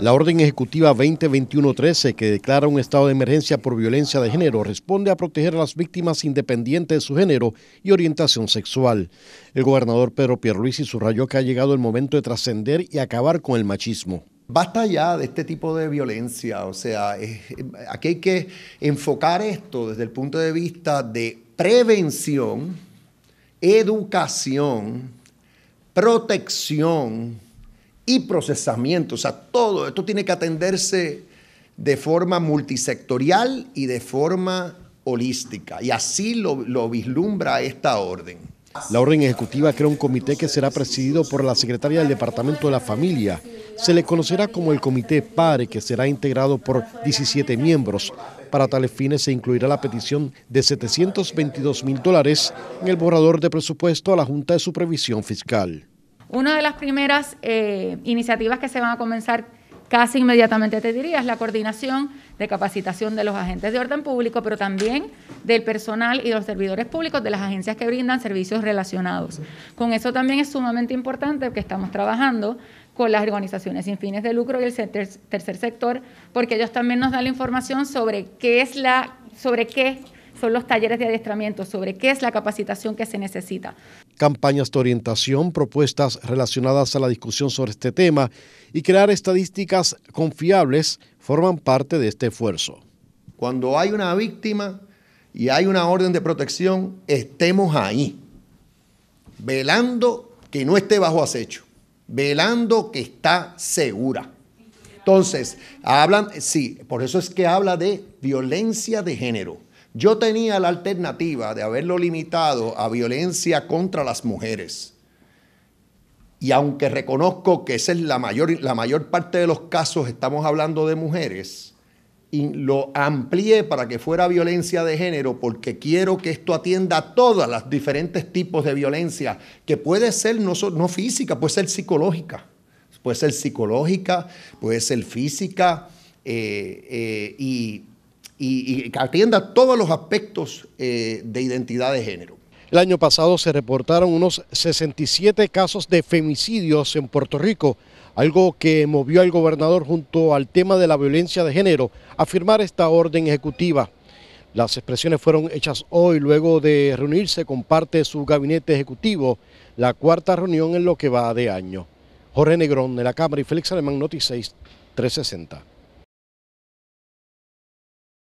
La Orden Ejecutiva 2021-13, que declara un estado de emergencia por violencia de género, responde a proteger a las víctimas independientes de su género y orientación sexual. El gobernador Pedro Pierluisi subrayó que ha llegado el momento de trascender y acabar con el machismo. Basta ya de este tipo de violencia, o sea, aquí hay que enfocar esto desde el punto de vista de prevención, educación, protección y procesamiento. O sea, todo esto tiene que atenderse de forma multisectorial y de forma holística, y así lo vislumbra esta orden. La Orden Ejecutiva crea un comité que será presidido por la secretaria del Departamento de la Familia. Se le conocerá como el Comité PARE, que será integrado por 17 miembros. Para tales fines se incluirá la petición de $722.000 en el borrador de presupuesto a la Junta de Supervisión Fiscal. Una de las primeras iniciativas que se van a comenzar casi inmediatamente, te diría, es la coordinación de capacitación de los agentes de orden público, pero también del personal y de los servidores públicos de las agencias que brindan servicios relacionados. Con eso también es sumamente importante que estamos trabajando con las organizaciones sin fines de lucro y el tercer sector, porque ellos también nos dan la información sobre qué son los talleres de adiestramiento, sobre qué es la capacitación que se necesita. Campañas de orientación, propuestas relacionadas a la discusión sobre este tema y crear estadísticas confiables forman parte de este esfuerzo. Cuando hay una víctima y hay una orden de protección, estemos ahí, velando que no esté bajo acecho, velando que está segura. Entonces, por eso es que habla de violencia de género. Yo tenía la alternativa de haberlo limitado a violencia contra las mujeres. Y aunque reconozco que esa es la mayor parte de los casos, estamos hablando de mujeres, y lo amplié para que fuera violencia de género porque quiero que esto atienda a todos los diferentes tipos de violencia, que puede ser no física, puede ser psicológica. Puede ser psicológica, puede ser física y que atienda todos los aspectos de identidad de género. El año pasado se reportaron unos 67 casos de femicidios en Puerto Rico, algo que movió al gobernador junto al tema de la violencia de género a firmar esta orden ejecutiva. Las expresiones fueron hechas hoy luego de reunirse con parte de su gabinete ejecutivo, la cuarta reunión en lo que va de año. Jorge Negrón de la Cámara y Félix Alemán, Noticias 360.